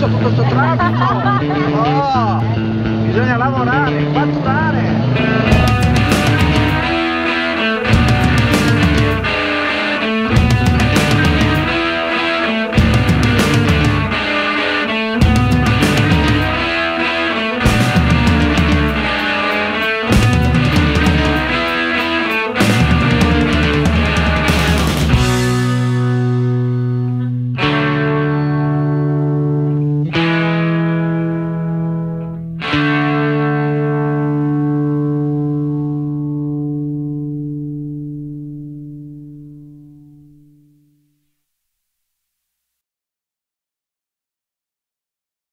faccio con questo traffico? No, bisogna lavorare, fatturare.